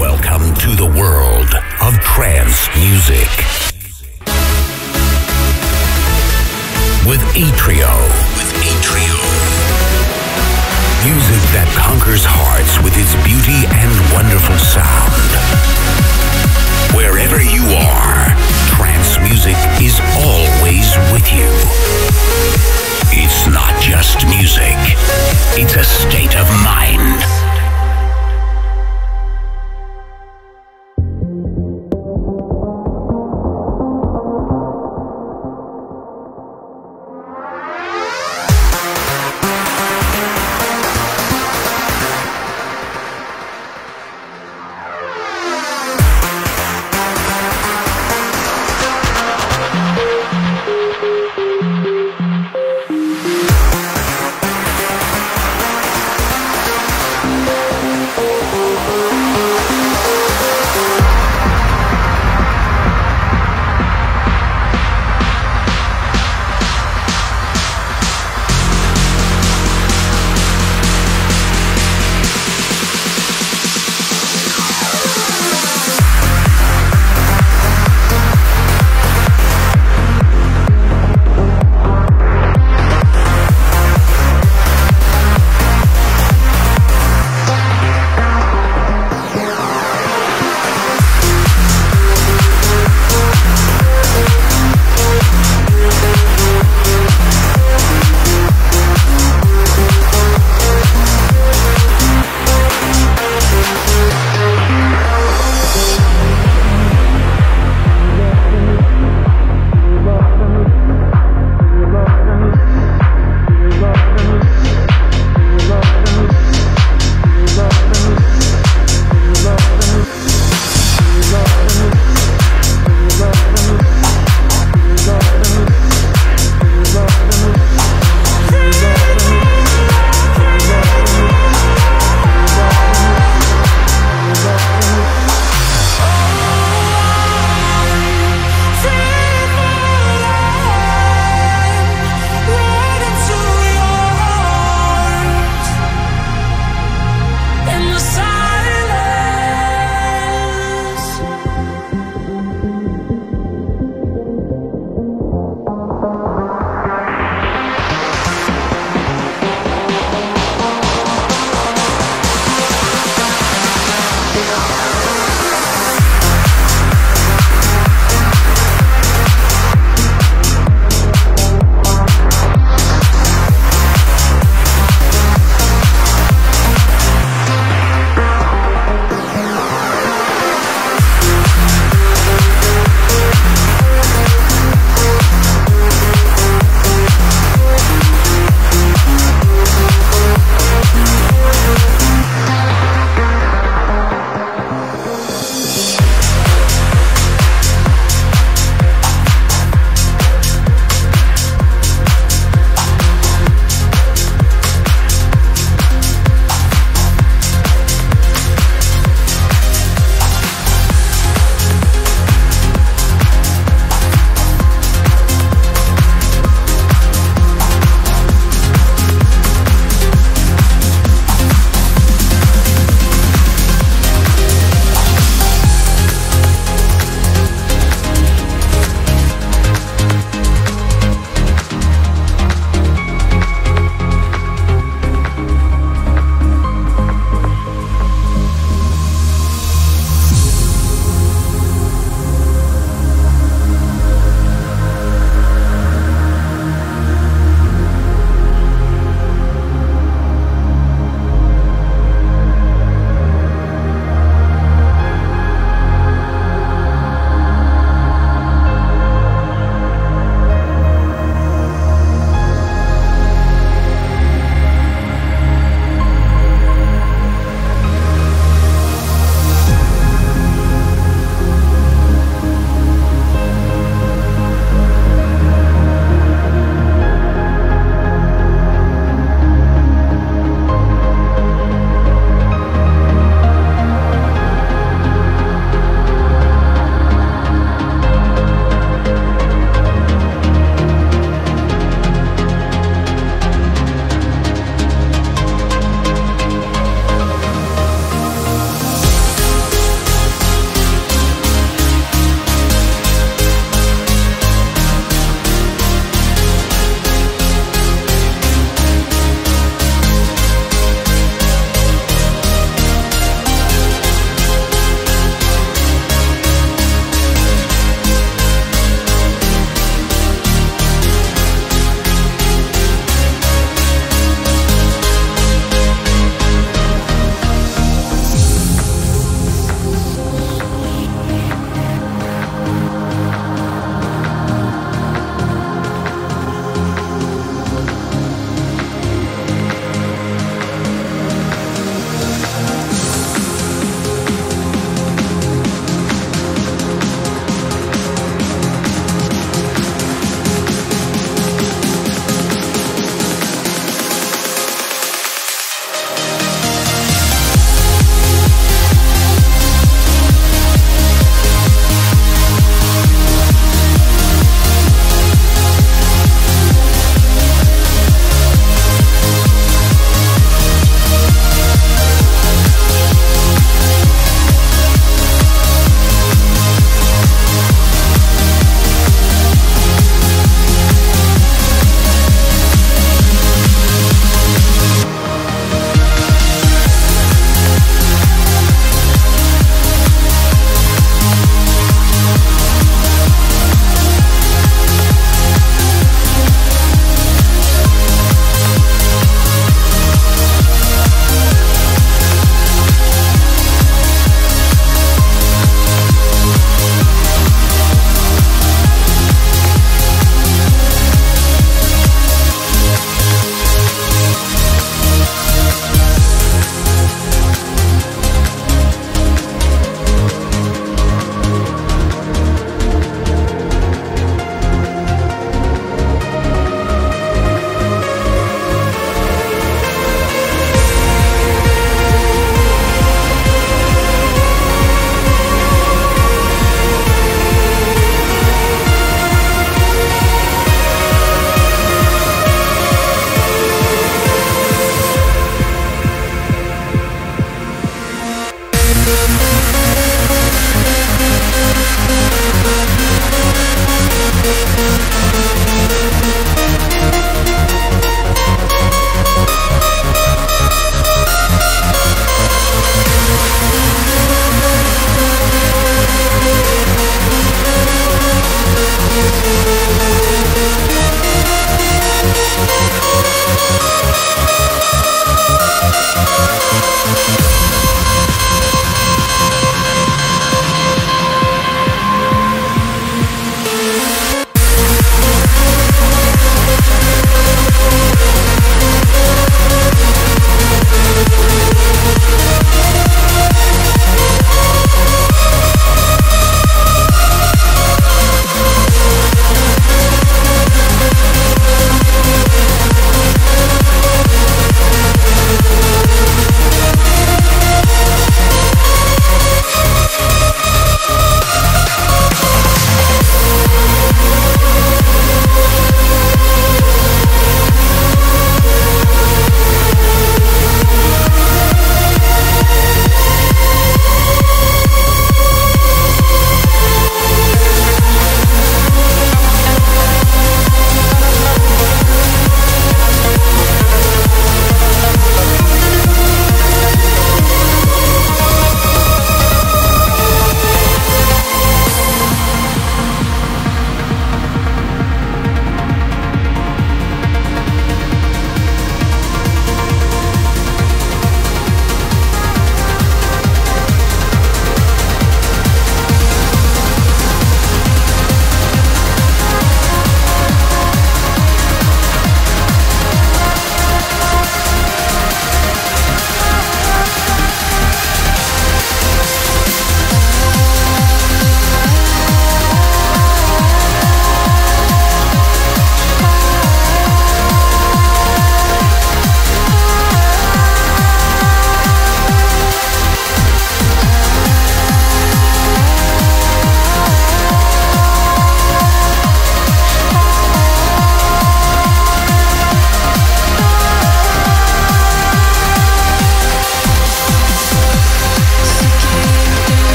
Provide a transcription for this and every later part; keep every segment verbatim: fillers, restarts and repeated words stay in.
Welcome to the world of trance music with Atrio. With Atrio. Music that conquers hearts with its beauty and wonderful sound. Wherever you are, trance music is always with you. It's not just music, it's a state of mind. We'll be right back.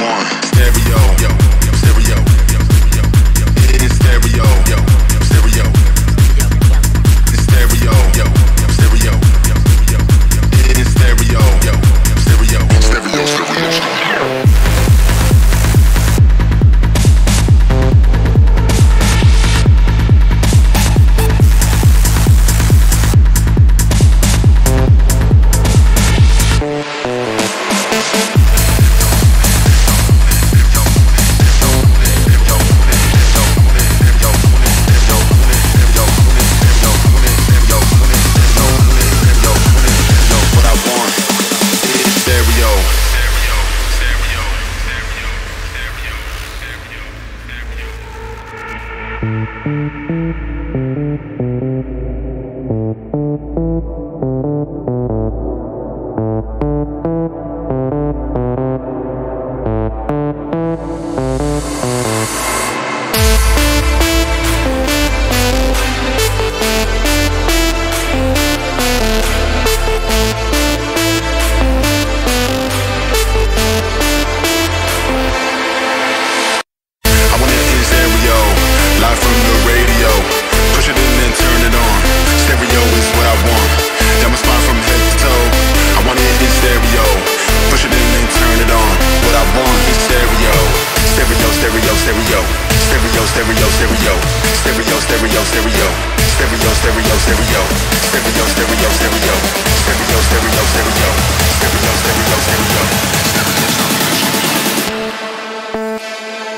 on stereo, yo, stereo, it is stereo, yo, stereo, it's stereo, yo, stereo, it is stereo, yo, stereo, stereo, stereo.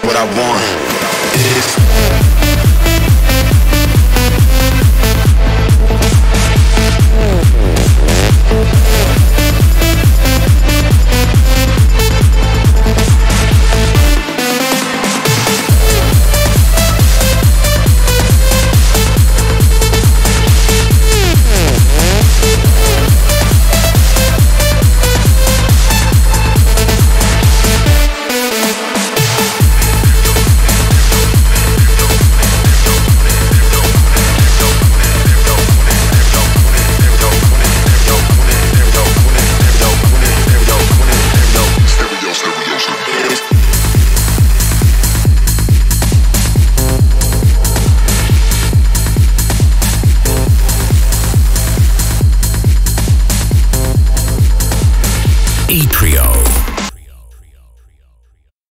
What I want is